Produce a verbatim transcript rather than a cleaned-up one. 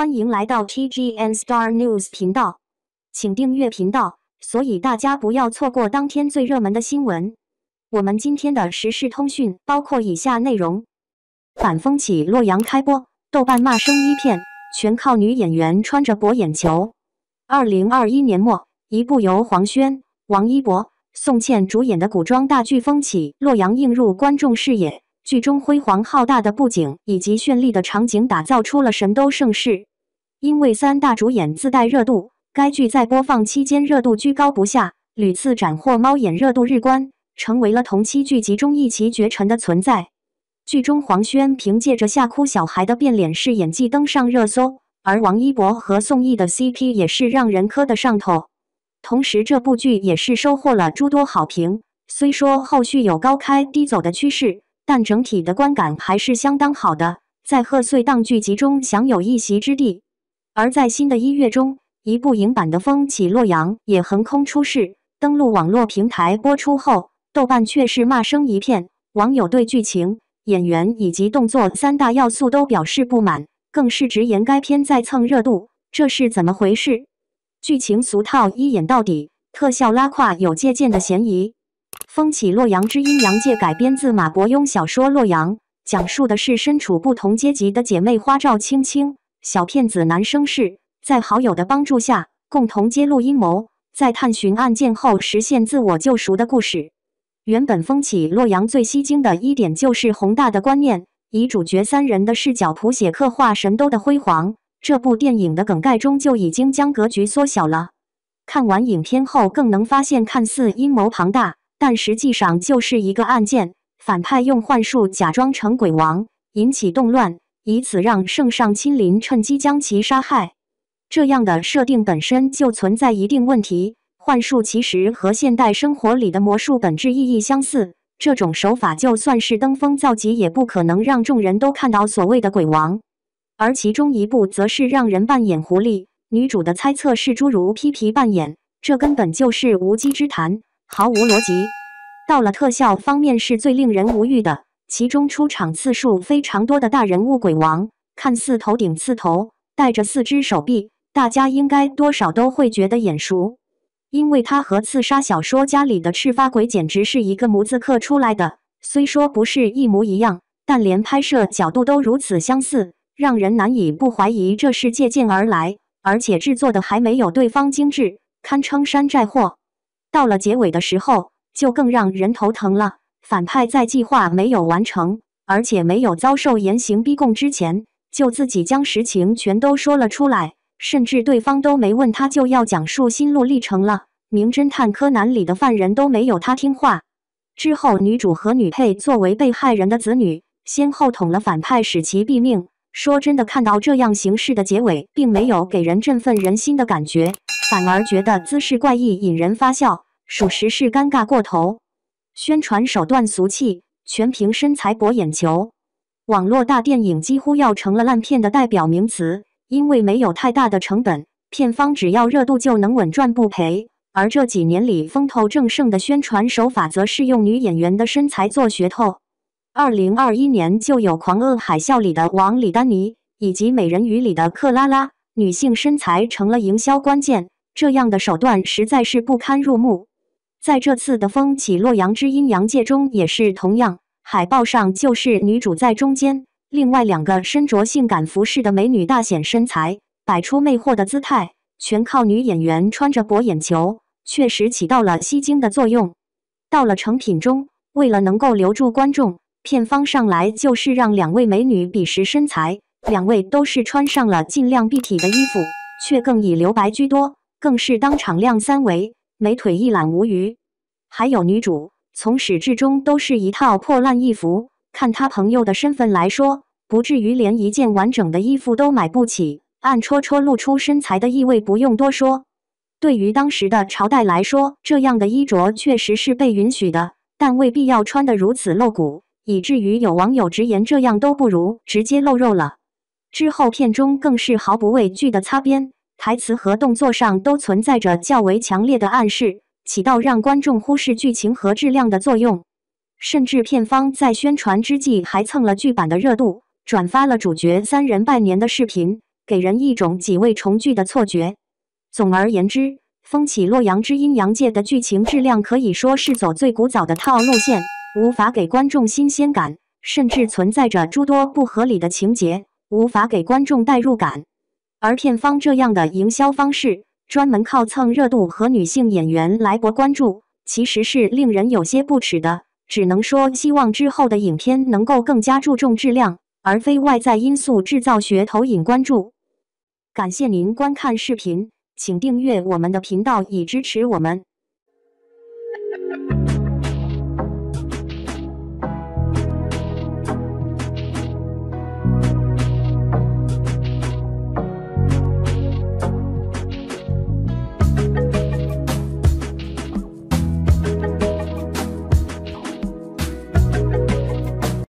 欢迎来到 T G N Star News 频道，请订阅频道，所以大家不要错过当天最热门的新闻。我们今天的时事通讯包括以下内容：反风起洛阳开播，豆瓣骂声一片，全靠女演员穿着博眼球。二零二一年末，一部由黄轩、王一博、宋茜主演的古装大剧《风起洛阳》映入观众视野。 剧中辉煌浩大的布景以及绚丽的场景，打造出了神都盛世。因为三大主演自带热度，该剧在播放期间热度居高不下，屡次斩获猫眼热度日冠，成为了同期剧集中一骑绝尘的存在。剧中黄轩凭借着吓哭小孩的变脸式演技登上热搜，而王一博和宋轶的 C P 也是让人磕得上头。同时，这部剧也是收获了诸多好评。虽说后续有高开低走的趋势， 但整体的观感还是相当好的，在贺岁档剧集中享有一席之地。而在新的一月中，一部影版的《风起洛阳》也横空出世，登陆网络平台播出后，豆瓣却是骂声一片，网友对剧情、演员以及动作三大要素都表示不满，更是直言该片在蹭热度，这是怎么回事？剧情俗套，一演到底，特效拉胯有借鉴的嫌疑。 《风起洛阳之阴阳界》改编自马伯庸小说《洛阳》，讲述的是身处不同阶级的姐妹花赵青青、小骗子南生世，在好友的帮助下，共同揭露阴谋，在探寻案件后实现自我救赎的故事。原本《风起洛阳》最吸睛的一点就是宏大的观念，以主角三人的视角谱写刻画神都的辉煌。这部电影的梗概中就已经将格局缩小了。看完影片后，更能发现看似阴谋庞大， 但实际上就是一个案件，反派用幻术假装成鬼王，引起动乱，以此让圣上亲临，趁机将其杀害。这样的设定本身就存在一定问题。幻术其实和现代生活里的魔术本质意义相似，这种手法就算是登峰造极，也不可能让众人都看到所谓的鬼王。而其中一部则是让人扮演狐狸，女主的猜测是诸如批皮扮演，这根本就是无稽之谈， 毫无逻辑。到了特效方面是最令人无语的，其中出场次数非常多的大人物鬼王，看似头顶刺头，带着四只手臂，大家应该多少都会觉得眼熟，因为他和刺杀小说家里的赤发鬼简直是一个模子刻出来的。虽说不是一模一样，但连拍摄角度都如此相似，让人难以不怀疑这是借鉴而来，而且制作的还没有对方精致，堪称山寨货。 到了结尾的时候，就更让人头疼了。反派在计划没有完成，而且没有遭受严刑逼供之前，就自己将实情全都说了出来，甚至对方都没问他就要讲述心路历程了。名侦探柯南里的犯人都没有他听话。之后，女主和女配作为被害人的子女，先后捅了反派，使其毙命。说真的，看到这样形式的结尾，并没有给人振奋人心的感觉， 反而觉得姿势怪异，引人发笑，属实是尴尬过头。宣传手段俗气，全凭身材博眼球。网络大电影几乎要成了烂片的代表名词，因为没有太大的成本，片方只要热度就能稳赚不赔。而这几年里风头正盛的宣传手法，则是用女演员的身材做噱头。二零二一年就有《狂恶海啸》里的王李丹妮，以及《美人鱼》里的克拉拉，女性身材成了营销关键。 这样的手段实在是不堪入目，在这次的《风起洛阳之阴阳界》中也是同样，海报上就是女主在中间，另外两个身着性感服饰的美女大显身材，摆出魅惑的姿态，全靠女演员穿着博眼球，确实起到了吸睛的作用。到了成品中，为了能够留住观众，片方上来就是让两位美女比试身材，两位都是穿上了尽量蔽体的衣服，却更以留白居多， 更是当场亮三围，美腿一览无余。还有女主从始至终都是一套破烂衣服，看她朋友的身份来说，不至于连一件完整的衣服都买不起，暗戳戳露出身材的意味不用多说。对于当时的朝代来说，这样的衣着确实是被允许的，但未必要穿得如此露骨，以至于有网友直言这样都不如直接露肉了。之后片中更是毫不畏惧的擦边， 台词和动作上都存在着较为强烈的暗示，起到让观众忽视剧情和质量的作用。甚至片方在宣传之际还蹭了剧版的热度，转发了主角三人拜年的视频，给人一种几味重聚的错觉。总而言之，《风起洛阳之阴阳界》的剧情质量可以说是走最古早的套路线，无法给观众新鲜感，甚至存在着诸多不合理的情节，无法给观众代入感。而片方这样的营销方式，专门靠蹭热度和女性演员来博关注，其实是令人有些不齿的。只能说，希望之后的影片能够更加注重质量，而非外在因素制造噱头引关注。感谢您观看视频，请订阅我们的频道以支持我们。